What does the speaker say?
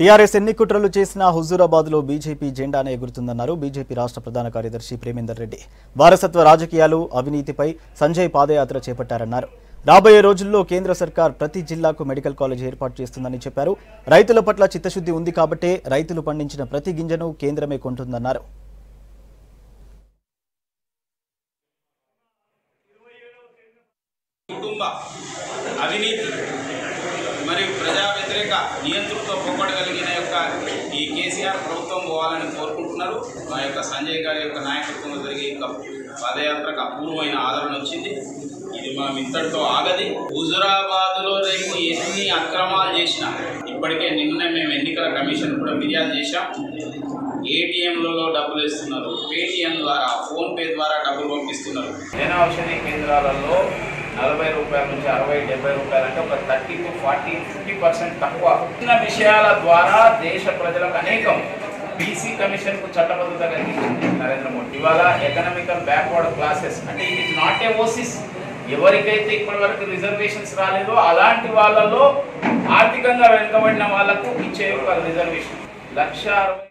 TRS ఎన్ని కుట్రలు చేసినా హుజూరాబాద్లో బీజేపీ జెండానే ఎగురుతుందన్నారు బీజేపీ రాష్ట్ర ప్రధాన కార్యదర్శి ప్రేమేందర్ రెడ్డి। వారసత్వ రాజకీయాలు అవినీతిపై సంజయ్ పాదయాత్ర చేపట్టారన్నారు। రాబోయే రోజుల్లో కేంద్ర సర్కార్ ప్రతి జిల్లాకు మెడికల్ కాలేజ్ ఏర్పాటు చేస్తుందని చెప్పారు। రైతుల పట్ల చిత్తశుద్ధి ఉంది కాబట్టే రైతులు పండించిన ప్రతి గింజను కేంద్రమే కొంటుందన్నారు। నియంత్రణతో పోగొట్టగలిగిన యొక్క ఈ కేసీఆర్ ప్రభుత్వం పోవాలని కోరుకుంటున్నారు। మా యొక్క సంజయ్ గారి యొక్క నాయకత్వంలో జరిగే యొక్క పాదయాత్రకు అపూర్వమైన ఆదరణ వచ్చింది। ఇది మనం ఇంతటితో ఆగది। హుజూరాబాద్లో రేపు ఎన్ని అక్రమాలు చేసినా, ఇప్పటికే నిన్న మేము ఎన్నికల కమిషన్ కూడా ఫిర్యాదు చేశాం। ఏటీఎంలలో డబ్బులు ఇస్తున్నారు, పేటిఎం ద్వారా ఫోన్పే ద్వారా డబ్బులు పంపిస్తున్నారు। జన ఔషధి కేంద్రాలలో 40 రూపాయల నుంచి 60-70 రూపాయలు అంటే ఒక 30-40-50% తక్కువ। చిన్న విషయాల ద్వారా దేశ ప్రజలకు అనేకం బీసీ కమిషన్కు చట్టబద్ధత కలిగించింది నరేంద్ర మోడీ। ఇవాళ ఎకనామికల్ బ్యాక్వర్డ్ క్లాసెస్ అంటే it is not a OCs, ఎవరికైతే ఇప్పటి వరకు రిజర్వేషన్స్ రాలేదో అలాంటి వాళ్ళలో ఆర్థికంగా వెనుకబడిన వాళ్లకు ఇచ్చే ఒక రిజర్వేషన్ 160